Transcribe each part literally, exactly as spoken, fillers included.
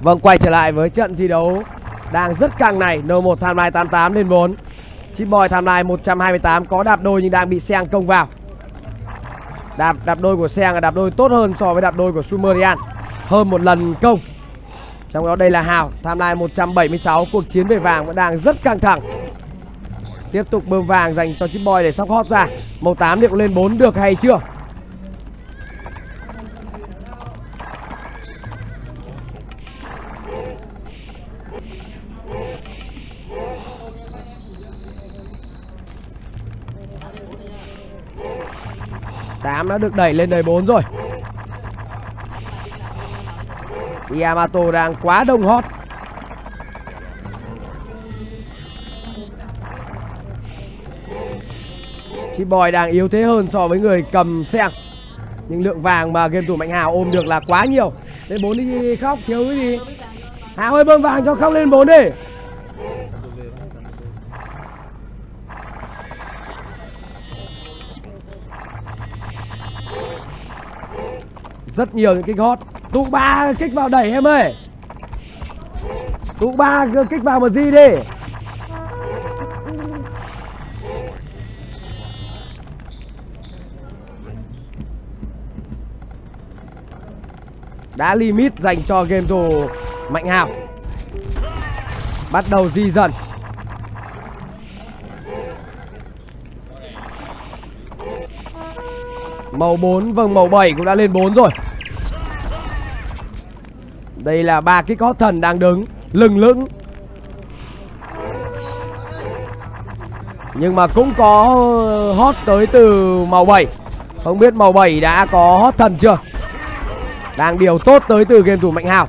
Vâng, quay trở lại với trận thi đấu đang rất căng này. Nơ một timeline tám tám lên bốn. Chip Boy timeline một trăm hai mươi tám có đạp đôi nhưng đang bị Seng công vào. Đạp đạp đôi của Seng là đạp đôi tốt hơn so với đạp đôi của Sumerian, hơn một lần công. Trong đó đây là Hào timeline một trăm bảy mươi sáu. Cuộc chiến về vàng vẫn đang rất căng thẳng. Tiếp tục bơm vàng dành cho Chip Boy để sóc hót ra. Màu tám liệu lên bốn được hay chưa? tám đã được đẩy lên đầy bốn rồi. Yamato đang quá đông hot. Chip Boy đang yếu thế hơn so với người cầm Seng, nhưng lượng vàng mà game thủ Mạnh Hào ôm được là quá nhiều. Lên bốn đi Khóc, thiếu cái gì. Hào ơi, bơm vàng cho Khóc lên bốn đi. Rất nhiều những kích hot. Tụ ba kích vào đẩy em ơi. Tụ ba kích vào mà gì đi. Đá limit dành cho game thủ Mạnh Hào. Bắt đầu di dần. Màu bốn, vâng màu bảy cũng đã lên bốn rồi. Đây là ba cái hot thần đang đứng lừng lững, nhưng mà cũng có hot tới từ màu bảy. Không biết màu bảy đã có hot thần chưa. Đang điều tốt tới từ game thủ Mạnh Hào.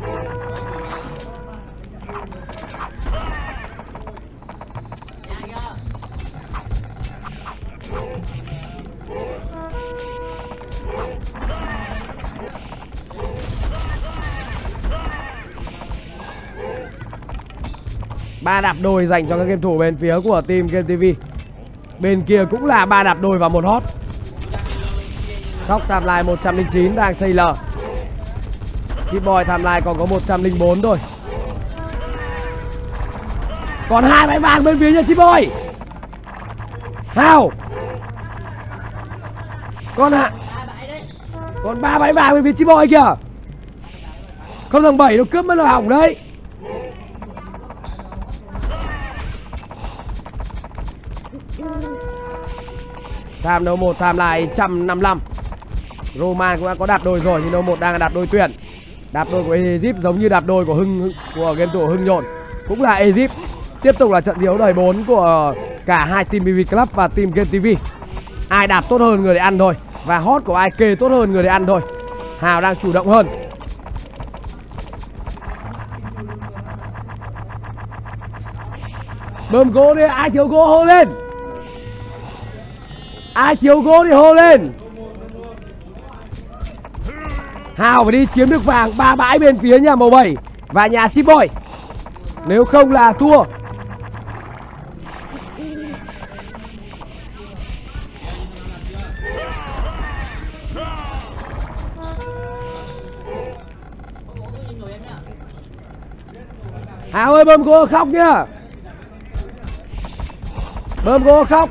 Ba đạp đôi dành cho các game thủ bên phía của team GameTV. Bên kia cũng là ba đạp đôi và một hot. Khóc timeline một trăm lẻ chín đang xây lờ. Chip Boy timeline còn có một trăm lẻ bốn thôi. Còn hai máy vàng bên phía nhà Chip Boy. Hào. Còn ạ. Còn ba máy vàng bên phía Chip Boy kìa. Con thằng bảy nó cướp mất là hỏng đấy. Tham đấu một tham lại một trăm năm mươi lăm. Roman cũng đã có đạp đôi rồi, nhưng đấu một đang là đạp đôi tuyển. Đạp đôi của Egypt giống như đạp đôi của Hưng, của game thủ Hưng Nhộn, cũng là Egypt. Tiếp tục là trận đấu đầy bốn của cả hai team BiBi Club và team GameTV. Ai đạp tốt hơn người để ăn thôi, và hot của ai kê tốt hơn người để ăn thôi. Hào đang chủ động hơn. Bơm gỗ đi, ai thiếu gỗ hô lên. Ai thiếu gỗ thì hô lên. Hào phải đi chiếm được vàng ba bãi bên phía nhà màu bảy và nhà Chip Boy, nếu không là thua. Hào ơi, bơm gỗ Khóc nhá. Bơm gỗ Khóc.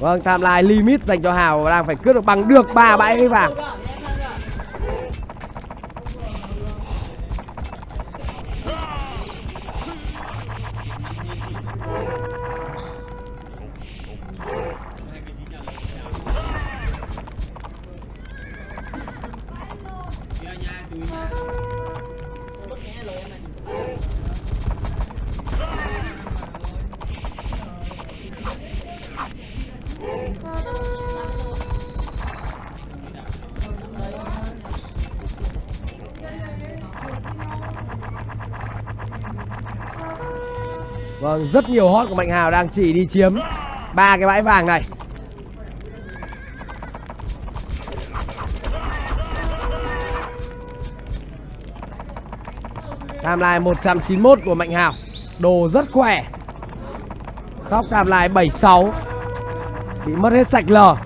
Vâng, timeline limit dành cho Hào đang phải cướp được bằng được ba bãi cái vàng. Vâng, rất nhiều hot của Mạnh Hào đang chỉ đi chiếm ba cái bãi vàng này. Tham lai một trăm chín mươi mốt của Mạnh Hào. Đồ rất khỏe. Góc tham lai bảy mươi sáu. Bị mất hết sạch lờ.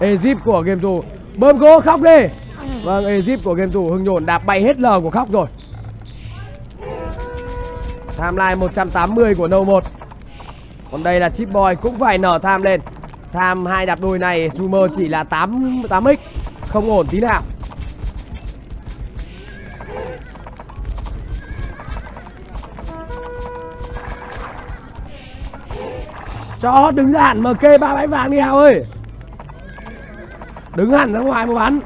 Egypt của game thủ bơm gỗ khóc đi. Vâng, Egypt của game thủ Hưng Nhổn đạp bay hết lờ của khóc rồi. Tham lai một trăm tám mươi của nâu một. Còn đây là Chip Boy cũng phải nở tham lên. Tham hai đạp đôi này Zoomer chỉ là tám, tám x. Không ổn tí nào. Cho đứng ra hẳn em ca ba bãi vàng đi Hào ơi. Đứng hẳn ra ngoài mà bắn.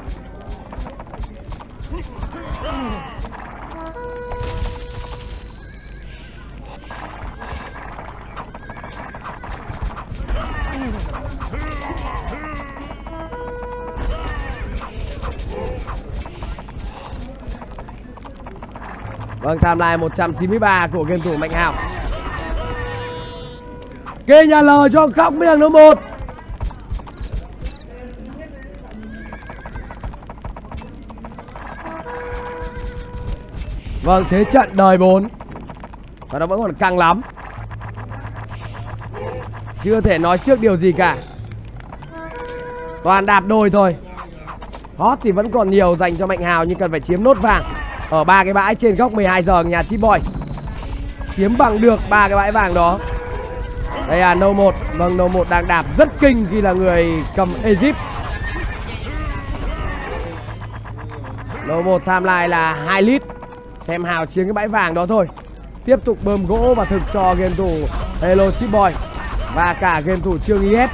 Vâng, tham lai một trăm chín mươi ba của game thủ Mạnh Hào. Kê nhà L cho khóc miệng nó một. Vâng, thế trận đời bốn. Và nó vẫn còn căng lắm. Chưa thể nói trước điều gì cả. Toàn đạp đôi thôi. Hot thì vẫn còn nhiều dành cho Mạnh Hào, nhưng cần phải chiếm nốt vàng ở ba cái bãi trên góc mười hai giờ nhà Chip Boy. Chiếm bằng được ba cái bãi vàng đó. Đây là nâu một. Vâng, nâu một đang đạp rất kinh khi là người cầm Egypt. Nâu một tham lai là hai lít. Xem Hào chiếm cái bãi vàng đó thôi. Tiếp tục bơm gỗ và thực cho game thủ Hello Chip Boy và cả game thủ Trương i ét.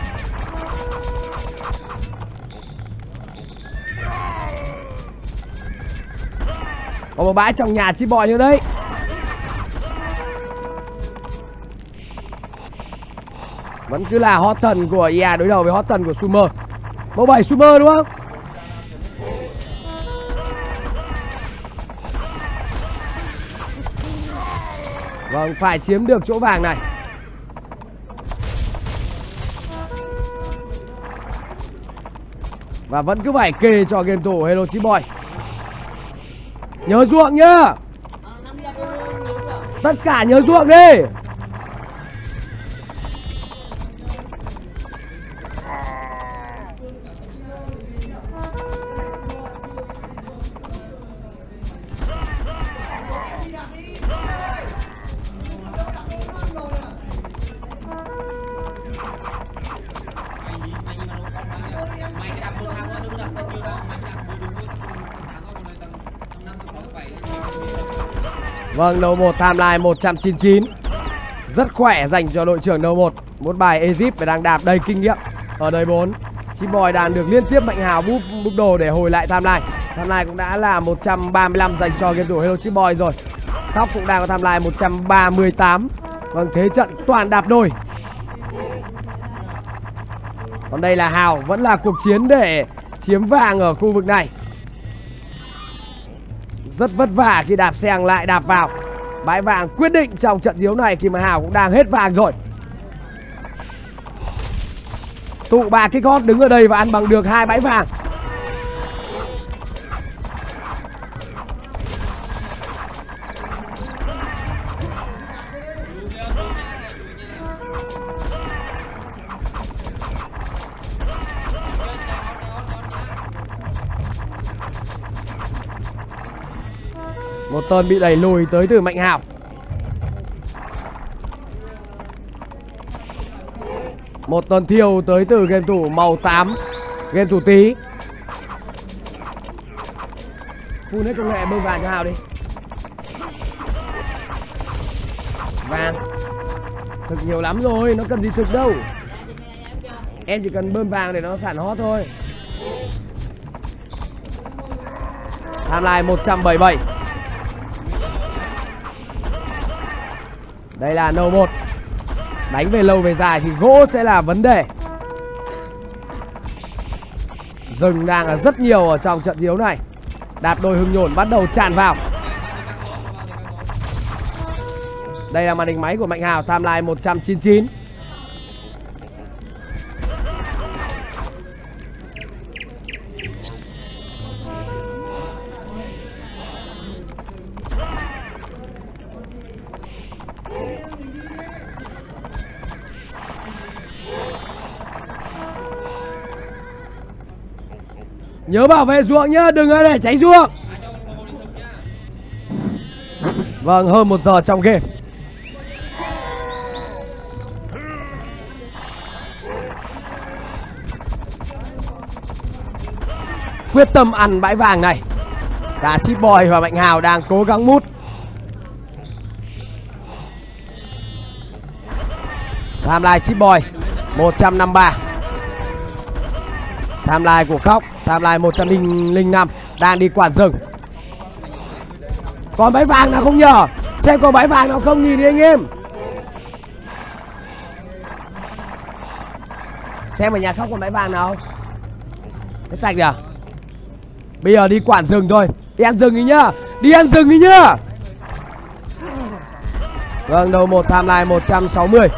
Có một bãi trong nhà Chip Boy nữa đấy. Vẫn cứ là Hot Thần của i a đối đầu với Hot Thần của Sumer. Mẫu bảy Sumer đúng không? Vâng, phải chiếm được chỗ vàng này. Và vẫn cứ phải kê cho game thủ Hello Chip Boy. Nhớ ruộng nhá. Tất cả nhớ ruộng đi. Vâng, đầu một tham lai một trăm chín mươi chín. Rất khỏe dành cho đội trưởng đầu một. Một bài Egypt phải đang đạp đầy kinh nghiệm. Ở đời bốn, Chip Boy đang được liên tiếp Mạnh Hào búp, búp đồ để hồi lại tham lai. Tham lai cũng đã là một trăm ba mươi lăm dành cho game thủ Hello Chip Boy rồi. Khóc cũng đang có tham lai một trăm ba mươi tám. Vâng, thế trận toàn đạp đôi. Còn đây là Hào, vẫn là cuộc chiến để chiếm vàng ở khu vực này. Rất vất vả khi đạp xe lại đạp vào bãi vàng quyết định trong trận đấu này khi mà Hào cũng đang hết vàng rồi. Tụ bà kick hot đứng ở đây và ăn bằng được hai bãi vàng. Một tên bị đẩy lùi tới từ Mạnh Hào. Một tên thiêu tới từ game thủ màu tám, game thủ tí. Phun hết công nghệ bơm vàng cho Hào đi. Vàng thực nhiều lắm rồi, nó cần gì thực đâu. Em chỉ cần bơm vàng để nó sản hot thôi. Tham lai một trăm bảy mươi bảy. Đây là nâu một. Đánh về lâu về dài thì gỗ sẽ là vấn đề. Rừng đang là rất nhiều ở trong trận đấu này. Đạp đôi Hưng Nhổn bắt đầu tràn vào. Đây là màn hình máy của Mạnh Hào, tham lai một trăm chín mươi chín. Nhớ bảo vệ ruộng nhá, đừng để cháy ruộng. Vâng, hơn một giờ trong game. Quyết tâm ăn bãi vàng này. Cả Chip Boy và Mạnh Hào đang cố gắng mút. Timeline Chip Boy một trăm năm mươi ba. Timeline của Khóc, timeline một trăm linh năm đang đi quản rừng. Còn bãi vàng nào không nhờ? Xem có bãi vàng nào không nhìn đi anh em. Xem ở nhà Khóc còn bãi vàng nào. Hết sạch rồi. Bây giờ đi quản rừng thôi. Đi ăn rừng đi nhá. Đi ăn rừng đi nhá. Vâng, đầu một timeline một trăm sáu mươi.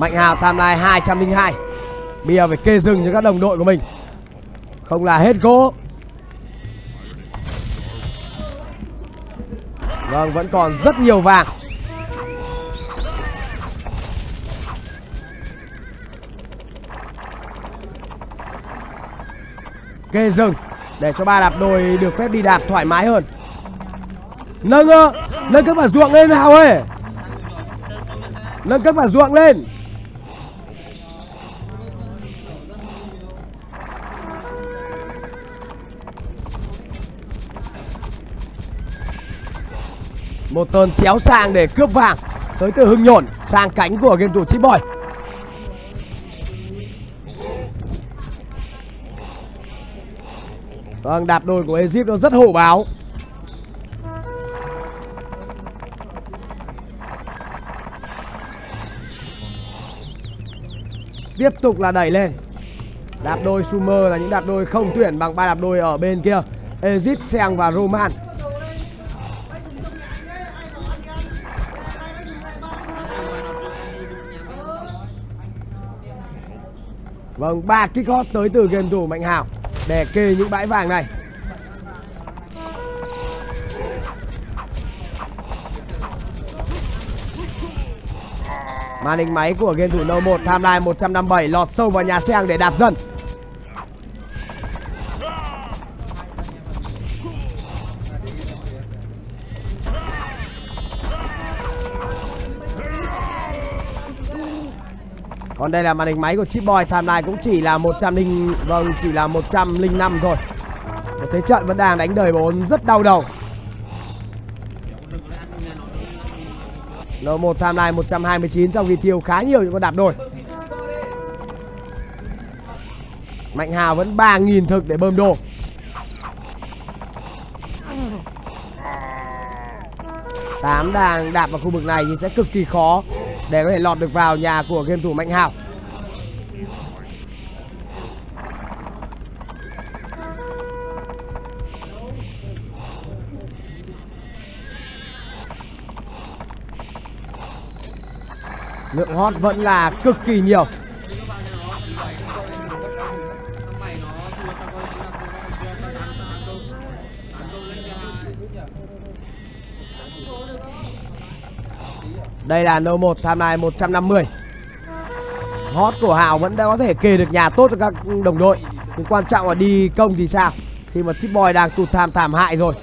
Mạnh Hào timeline hai trăm linh hai. Bây giờ phải kê rừng cho các đồng đội của mình, không là hết gỗ. Vâng, vẫn còn rất nhiều vàng. Kê rừng để cho ba đạp đôi được phép đi đạp thoải mái hơn. Nâng ơ, nâng các bà ruộng lên nào ấy. Nâng các bà ruộng lên. Một tên chéo sang để cướp vàng tới từ Hưng Nhổn sang cánh của game thủ Chip Boy. Vâng, đạp đôi của Egypt nó rất hổ báo. Tiếp tục là đẩy lên. Đạp đôi Sumer là những đạp đôi không tuyển bằng ba đạp đôi ở bên kia, Egypt, Sang và Roman. Vâng, ba kick hot tới từ game thủ Mạnh Hào để kê những bãi vàng này. Màn hình máy của game thủ nâu một, timeline một trăm năm mươi bảy lọt sâu vào nhà Sang để đạp dần. Còn đây là màn hình máy của Chip Boy, timeline cũng chỉ là một trăm linh, vâng, chỉ là một trăm linh năm thôi. Một thế trận vẫn đang đánh đời bốn rất đau đầu. Lô một timeline một trăm hai mươi chín trong khi thiêu khá nhiều những con đạp đôi. Mạnh Hào vẫn ba nghìn thực để bơm đồ. tám đang đạp vào khu vực này nhưng sẽ cực kỳ khó để có thể lọt được vào nhà của game thủ Mạnh Hào. Lượng hot vẫn là cực kỳ nhiều. Đây là nô một timeline một trăm năm mươi. Hot của Hào vẫn đã có thể kề được nhà tốt cho các đồng đội. Nhưng quan trọng là đi công thì sao, khi mà Chip Boy đang tụt tham thảm hại rồi.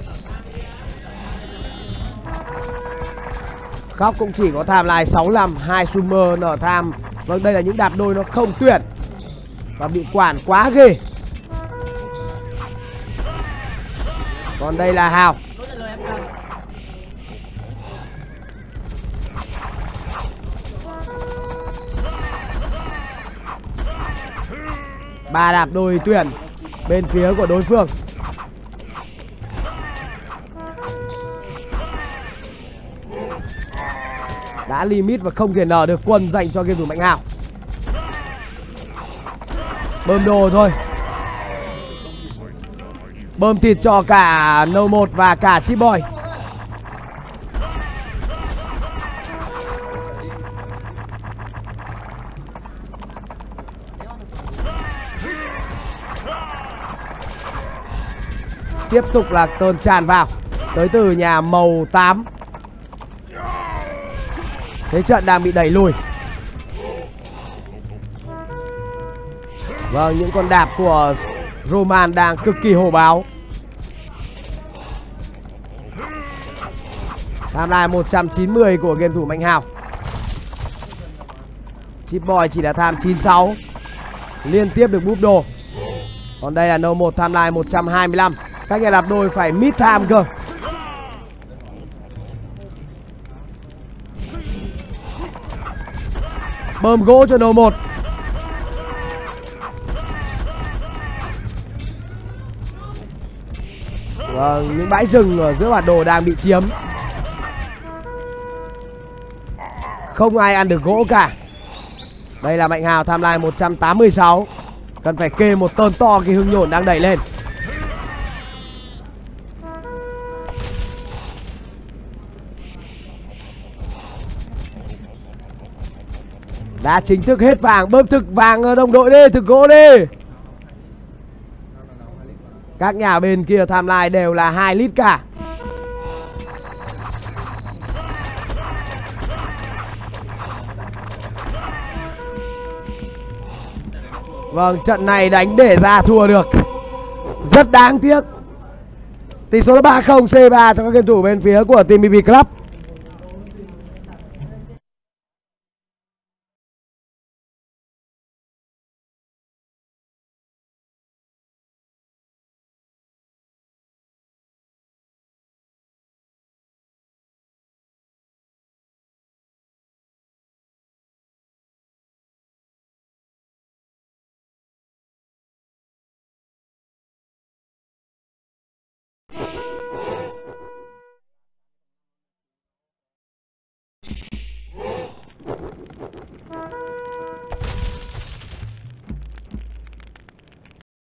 Khóc cũng chỉ có timeline sáu mươi lăm, hai Sumer nở tham. Vâng, đây là những đạp đôi nó không tuyển và bị quản quá ghê. Còn đây là Hào. Ba đạp đôi tuyển bên phía của đối phương. Đã limit và không thể nở được quân dành cho game thủ Mạnh Hào. Bơm đồ thôi. Bơm thịt cho cả nâu một và cả Chip Boy. Tiếp tục là tơn tràn vào. tới từ nhà màu tám. Thế trận đang bị đẩy lùi. Vâng, những con đạp của Roman đang cực kỳ hổ báo. Timeline một trăm chín mươi của game thủ Mạnh Hào. Chip Boy chỉ là tham chín sáu, liên tiếp được búp đồ. Còn đây là nâu một timeline một trăm hai mươi lăm. Các nhà đạp đôi phải mid time cơ. Bơm gỗ cho nâu một. Vâng, những bãi rừng ở giữa bản đồ đang bị chiếm. Không ai ăn được gỗ cả. Đây là Mạnh Hào timeline một trăm tám mươi sáu. Cần phải kê một tơn to khi Hưng Nhổn đang đẩy lên. Đã chính thức hết vàng. Bơm thực vàng đồng đội đi, thực gỗ đi. Các nhà bên kia timeline đều là hai lít cả. Vâng, trận này đánh để ra thua được. Rất đáng tiếc. Tỷ số là ba không C ba cho các game thủ bên phía của team BiBi Club.